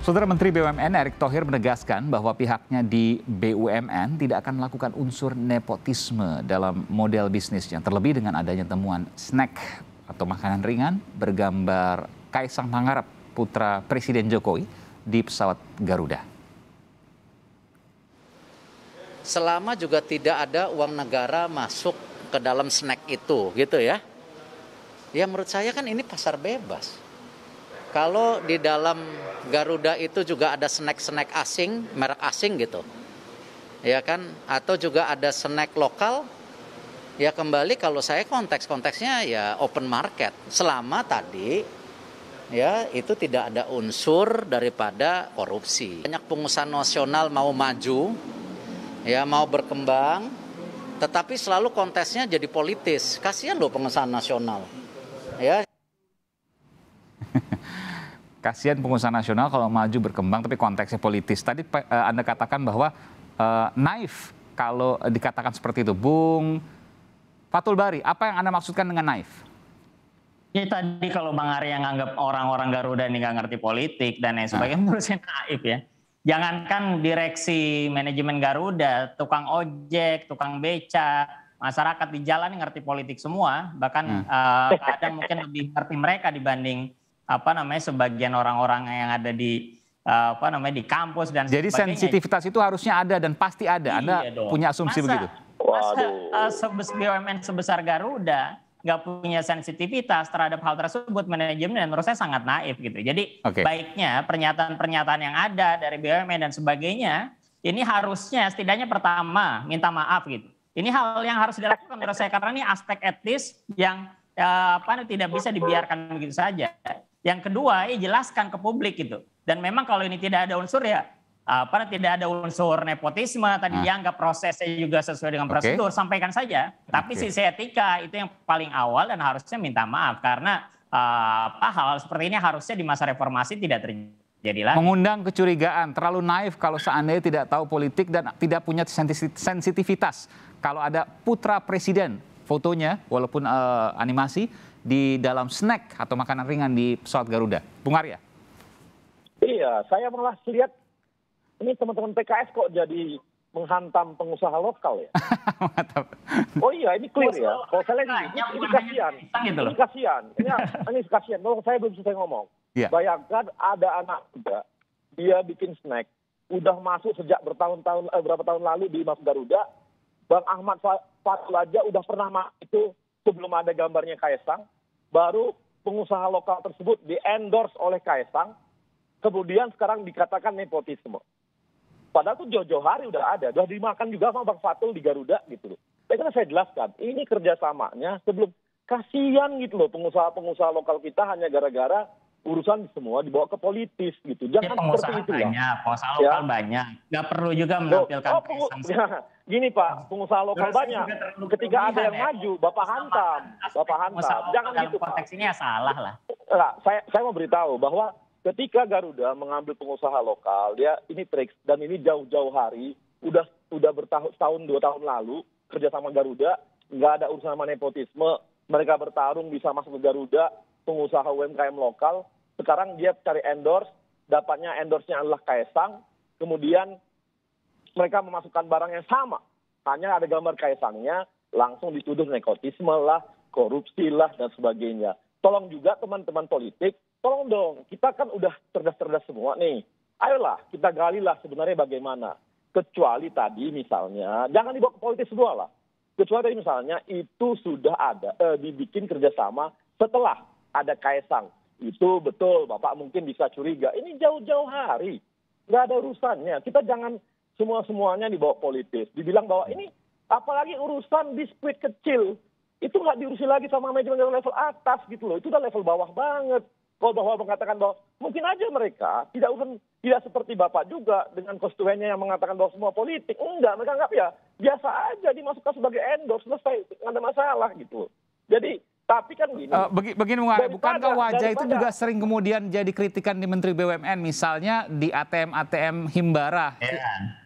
Saudara Menteri BUMN Erick Thohir menegaskan bahwa pihaknya di BUMN tidak akan melakukan unsur nepotisme dalam model bisnisnya. Terlebih dengan adanya temuan snack atau makanan ringan bergambar Kaesang Pangarep, putra Presiden Jokowi, di pesawat Garuda. Selama juga tidak ada uang negara masuk ke dalam snack itu, gitu ya. Ya menurut saya kan ini pasar bebas. Kalau di dalam Garuda itu juga ada snack-snack asing, merek asing gitu, ya kan? Atau juga ada snack lokal, ya kembali kalau saya konteksnya ya open market. Selama tadi, ya itu tidak ada unsur daripada korupsi. Banyak pengusaha nasional mau maju, ya mau berkembang, tetapi selalu kontesnya jadi politis. Kasihan loh pengusaha nasional, ya. Kasihan pengusaha nasional kalau maju berkembang tapi konteksnya politis. Tadi Anda katakan bahwa naif kalau dikatakan seperti itu. Bung Fathul Bari, apa yang Anda maksudkan dengan naif? Ya tadi kalau Bang Arya yang nganggap orang-orang Garuda ini nggak ngerti politik dan lain sebagainya, menurut saya naif ya. Jangankan direksi manajemen Garuda, tukang ojek, tukang beca, masyarakat di jalan ngerti politik semua. Bahkan kadang mungkin lebih ngerti mereka dibanding sebagian orang-orang yang ada di di kampus dan sebagainya. Jadi sensitivitas itu harusnya ada dan pasti ada. Anda iya punya asumsi begitu? Masa BUMN sebesar Garuda nggak punya sensitivitas terhadap hal tersebut manajemen, dan menurut saya sangat naif gitu. Jadi baiknya pernyataan-pernyataan yang ada dari BUMN dan sebagainya ini harusnya setidaknya pertama minta maaf gitu. Ini hal yang harus dilakukan menurut saya karena ini aspek etis yang tidak bisa dibiarkan begitu saja. Yang kedua, jelaskan ke publik gitu. Dan memang kalau ini tidak ada unsur ya, tidak ada unsur nepotisme. Tadi dianggap prosesnya juga sesuai dengan prosedur, sampaikan saja. Tapi sisi etika itu yang paling awal dan harusnya minta maaf karena hal seperti ini harusnya di masa reformasi tidak terjadi lagi. Mengundang kecurigaan, terlalu naif kalau seandainya tidak tahu politik dan tidak punya sensitivitas. Kalau ada putra presiden, fotonya walaupun animasi di dalam snack atau makanan ringan di pesawat Garuda. Bung Arya? Iya, saya malah lihat ini teman-teman PKS kok jadi menghantam pengusaha lokal ya. Oh iya, ini clear ya. Kalau saya lihat ini kasihan. Ini kasihan. Ini kasihan. Kalau saya belum selesai ngomong. Yeah. Bayangkan ada anak muda, dia bikin snack. Udah masuk sejak berapa tahun lalu di Mas Garuda. Bang Ahmad Fathul aja udah pernah itu sebelum ada gambarnya Kaesang, baru pengusaha lokal tersebut di-endorse oleh Kaesang, kemudian sekarang dikatakan nepotisme. Padahal tuh jauh-jauh hari udah ada, udah dimakan juga sama Bang Fathul di Garuda gitu loh. Karena saya jelaskan, ini kerjasamanya sebelum, kasihan gitu loh pengusaha-pengusaha lokal kita hanya gara-gara urusan semua dibawa ke politis gitu. Jangan ya, seperti itu banyak, ya. Pengusaha lokal banyak. Nggak perlu juga menampilkan gini Pak, pengusaha lokal banyak. Ketika ada yang maju, Bapak hantam. Bapak hantam. Jangan gitu konteks ini ya salah lah. Nah, saya mau beritahu bahwa ketika Garuda mengambil pengusaha lokal, dia ini trik dan ini jauh-jauh hari udah bertahun-tahun 2 tahun lalu kerja sama Garuda, nggak ada urusan sama nepotisme. Mereka bertarung bisa masuk ke Garuda. Pengusaha UMKM lokal, sekarang dia cari endorse, dapatnya endorse-nya adalah Kaesang, kemudian mereka memasukkan barang yang sama, hanya ada gambar Kaesangnya, langsung dituduh nepotisme lah, korupsi lah, dan sebagainya. Tolong juga teman-teman politik, tolong dong, kita kan udah cerdas-cerdas semua nih, ayolah kita galilah sebenarnya bagaimana, kecuali tadi misalnya, jangan dibawa ke politik semua lah, kecuali misalnya itu sudah ada, dibikin kerjasama setelah ada Kaesang, itu betul Bapak mungkin bisa curiga. Ini jauh-jauh hari, nggak ada urusannya. Kita jangan semuanya dibawa politis. Dibilang bahwa ini apalagi urusan dispute kecil, itu nggak diurusi lagi sama manajemen level atas gitu loh. Itu udah level bawah banget. Kalau bawah mengatakan bahwa mungkin aja mereka tidak seperti Bapak juga dengan konstituennya yang mengatakan bahwa semua politik. Enggak, mereka anggap ya biasa aja dimasukkan sebagai endorse, selesai, nggak ada masalah gitu. Jadi tapi kan gini. Begini, bukankah wajah itu juga sering kemudian jadi kritikan di Menteri BUMN, misalnya di ATM-ATM Himbara,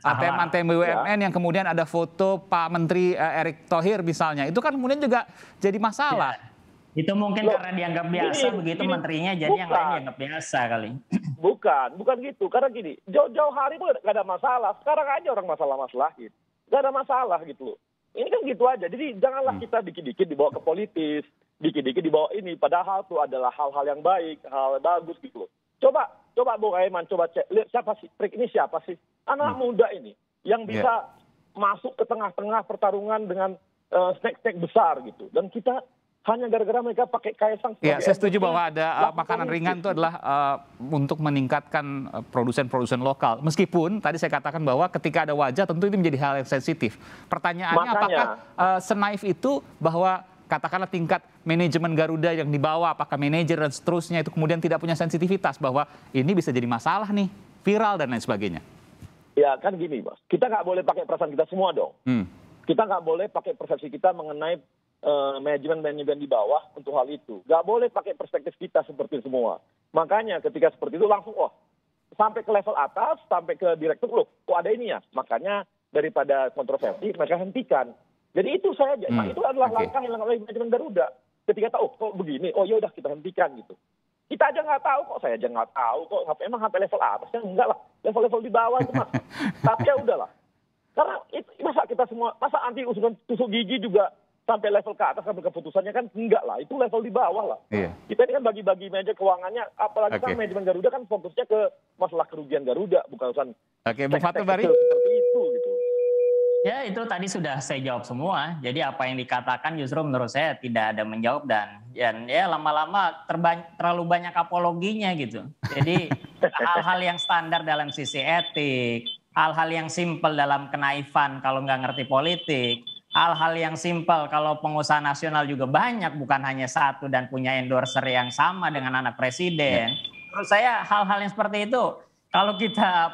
ATM-ATM BUMN yang kemudian ada foto Pak Menteri Erick Thohir misalnya, itu kan kemudian juga jadi masalah. Itu mungkin loh, karena dianggap biasa ini, begitu ini, menterinya jadi bukan, yang lain dianggap biasa kali. Bukan gitu. Karena gini, jauh-jauh hari pun nggak ada masalah. Sekarang aja orang masalah-masalahin. Nggak ada masalah gitu loh. Ini kan gitu aja. Jadi janganlah kita dikit-dikit dibawa ke politis, dikit-dikit dibawa ini. Padahal itu adalah hal-hal yang baik, hal bagus gitu loh. Coba Bung Aiman, coba cek. Lihat siapa sih, trik ini siapa sih? Anak muda ini yang bisa masuk ke tengah-tengah pertarungan dengan snack-snack besar gitu. Dan kita hanya gara-gara mereka pakai Kaesang. Ya, saya setuju bahwa ada makanan ringan itu adalah untuk meningkatkan produsen-produsen lokal. Meskipun tadi saya katakan bahwa ketika ada wajah tentu itu menjadi hal yang sensitif. Pertanyaannya apakah senaif itu bahwa katakanlah tingkat manajemen Garuda yang dibawa, apakah manajer dan seterusnya itu kemudian tidak punya sensitivitas bahwa ini bisa jadi masalah nih, viral dan lain sebagainya. Ya kan gini Mas, kita nggak boleh pakai perasaan kita semua dong. Kita nggak boleh pakai persepsi kita mengenai manajemen di bawah untuk hal itu. Nggak boleh pakai perspektif kita seperti semua. Makanya ketika seperti itu langsung sampai ke level atas, sampai ke direktur kok ada ini ya. Makanya daripada kontroversi mereka hentikan. Jadi itu saya aja. Nah, itu adalah langkah yang dilakukan oleh manajemen Garuda. Ketika tahu kok begini, ya udah kita hentikan gitu. Kita aja nggak tahu kok, saya aja nggak tahu kok. Emang sampai level atas ya enggak lah. Level-level di bawah itu Mas. Tapi ya udahlah. Karena itu, masa kita semua masa anti usulan tusuk gigi juga sampai level ke atas sampai keputusannya kan enggak lah, itu level di bawah lah. Iya. Kita ini kan bagi-bagi meja keuangannya, apalagi kan manajemen Garuda kan fokusnya ke masalah kerugian Garuda, bukan urusan Bung Fathul Bari seperti itu gitu. Ya itu tadi sudah saya jawab semua. Jadi apa yang dikatakan justru menurut saya tidak ada menjawab dan ya lama-lama terlalu banyak apologinya gitu. Jadi hal-hal yang standar dalam sisi etik, hal-hal yang simpel dalam kenaifan kalau nggak ngerti politik. Hal-hal yang simpel kalau pengusaha nasional juga banyak, bukan hanya satu dan punya endorser yang sama dengan anak presiden. Menurut saya hal-hal yang seperti itu kalau kita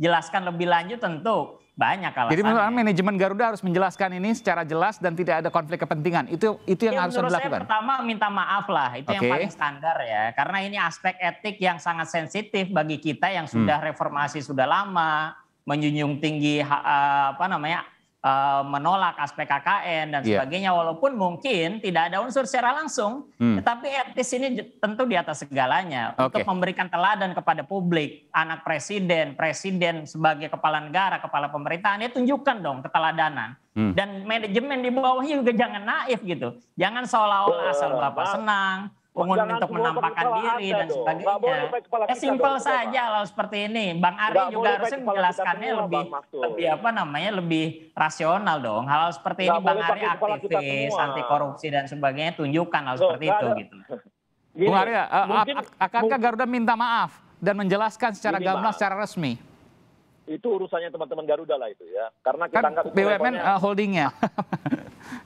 jelaskan lebih lanjut tentu banyak alasannya. Jadi menurut manajemen Garuda harus menjelaskan ini secara jelas dan tidak ada konflik kepentingan. Itu yang harus dilakukan. Menurut saya pertama minta maaf lah, itu yang paling standar ya. Karena ini aspek etik yang sangat sensitif bagi kita yang sudah reformasi sudah lama, menjunjung tinggi menolak aspek KKN dan sebagainya, walaupun mungkin tidak ada unsur secara langsung, tetapi etis ini tentu di atas segalanya untuk memberikan teladan kepada publik, anak presiden sebagai kepala negara, kepala pemerintahan, ya tunjukkan dong keteladanan. Dan manajemen di bawahnya juga jangan naif gitu, jangan seolah-olah asal bapak senang. Untuk menampakkan diri dan sebagainya. Simpel saja kalau seperti ini. Bang Arya juga harusnya menjelaskannya lebih rasional dong. Hal seperti ini Bang Arya aktivis, anti korupsi dan sebagainya, tunjukkan hal seperti itu gitu. Bung Arya, akankah Garuda minta maaf dan menjelaskan secara gamblang secara resmi? Itu urusannya teman-teman Garuda lah itu ya. Karena kita kan BUMN holdingnya.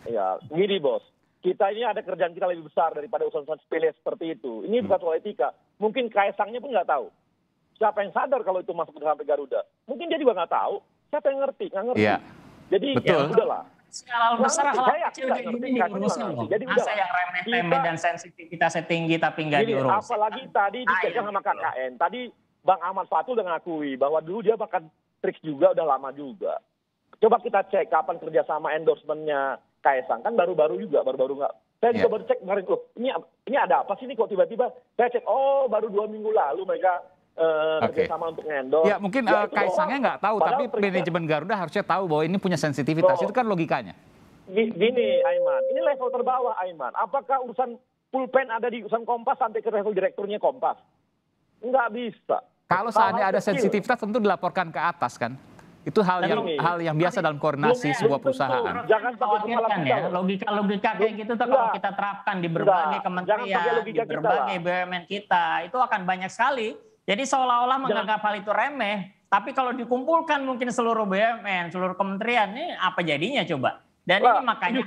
Ya, gini Bos. Kita ini ada kerjaan kita lebih besar daripada urusan-urusan sepele seperti itu. Ini bukan soal etika. Mungkin Kaesangnya pun nggak tahu. Siapa yang sadar kalau itu masuk ke sampai Garuda? Mungkin dia juga nggak tahu. Siapa yang ngerti? Nggak ngerti. Yeah. Jadi ya udahlah. Skala besar hal kecil jadi yang remeh-remeh dan sensitivitasnya tinggi tapi nggak diurus. Apalagi tadi dikaitkan sama KKN. Tadi Bang Ahmad Fathul udah ngakui bahwa dulu dia bahkan trik juga udah lama juga. Coba kita cek kapan kerjasama endorsementnya Kaesang kan baru-baru nggak. Saya juga baru cek kemarin ini ada apa sih ini kok tiba-tiba saya cek baru 2 minggu lalu mereka kerjasama untuk endorse. Ya mungkin Kaesangnya nggak tahu tapi manajemen Garuda harusnya tahu bahwa ini punya sensitivitas itu kan logikanya. Gini Aiman, ini level terbawah Aiman. Apakah urusan pulpen ada di urusan Kompas sampai ke level direkturnya Kompas? Nggak bisa. Kalau seandainya ada sensitivitas tentu dilaporkan ke atas kan? Itu hal yang biasa dalam koordinasi sebuah perusahaan. Jangan pakai kepala kita. Logika kayak gitu tuh kalau kita terapkan di berbagai kementerian, di berbagai BUMN kita, itu akan banyak sekali. Jadi seolah-olah menganggap hal itu remeh, tapi kalau dikumpulkan mungkin seluruh BUMN, seluruh kementerian ini apa jadinya coba? Dan ini makanya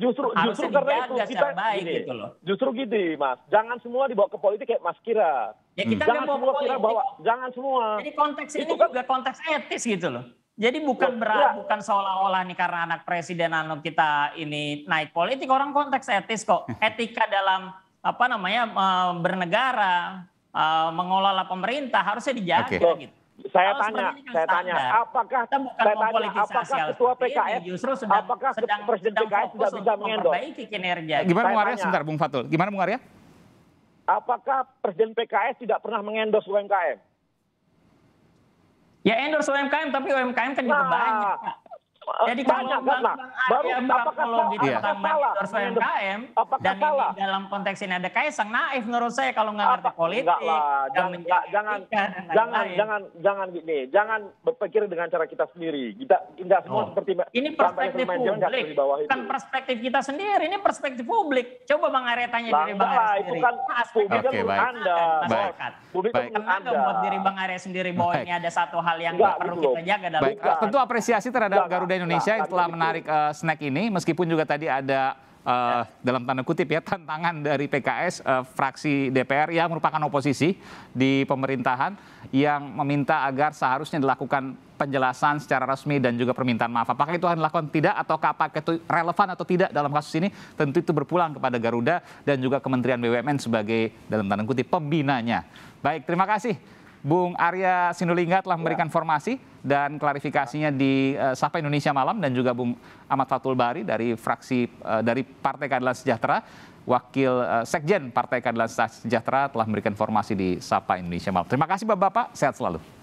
justru karena itu kita baik gini, gitu loh. Justru gitu, Mas. Jangan semua dibawa ke politik kayak Mas Kira. Ya kita nggak bawa politik. Jangan semua. Jadi konteks ini kan juga konteks etis gitu loh. Jadi bukan seolah-olah nih karena anak presiden kita ini naik politik orang konteks etis kok. Etika dalam bernegara, mengelola pemerintah harusnya dijaga gitu. Saya tanya, apakah ketua PKS, apakah presiden PKS tidak bisa mengendorse? Gimana Bung Arya? Sebentar Bung Fathul, gimana Bung Arya? Apakah presiden PKS tidak pernah mengendorse UMKM? Ya endorse UMKM, tapi UMKM kan juga banyak. Jadi banyak karena baru apakah salah dalam konteks ini ada Kaesang naif menurut saya kalau nggak ngerti politik. Jangan berpikir dengan cara kita sendiri. Kita tidak semua seperti ini perspektif publik. Bukan perspektif kita sendiri, ini perspektif publik. Coba Bang Arya tanya diri Bang Arya sendiri. Itu kan publik menurut Anda. Publik menurut Anda buat diri Bang Arya sendiri bahwa ini ada satu hal yang perlu kita jaga dalam. Tentu apresiasi terhadap Garuda Indonesia yang telah menarik snack ini, meskipun juga tadi ada dalam tanda kutip ya tantangan dari PKS, fraksi DPR yang merupakan oposisi di pemerintahan yang meminta agar seharusnya dilakukan penjelasan secara resmi dan juga permintaan maaf. Apakah itu akan dilakukan tidak atau apakah itu relevan atau tidak dalam kasus ini? Tentu itu berpulang kepada Garuda dan juga Kementerian BUMN sebagai dalam tanda kutip pembinanya. Baik, terima kasih. Bung Arya Sinulingga telah memberikan informasi dan klarifikasinya di Sapa Indonesia Malam dan juga Bung Ahmad Fathul Bari dari fraksi dari Partai Keadilan Sejahtera, Wakil Sekjen Partai Keadilan Sejahtera telah memberikan informasi di Sapa Indonesia Malam. Terima kasih Bapak-bapak, sehat selalu.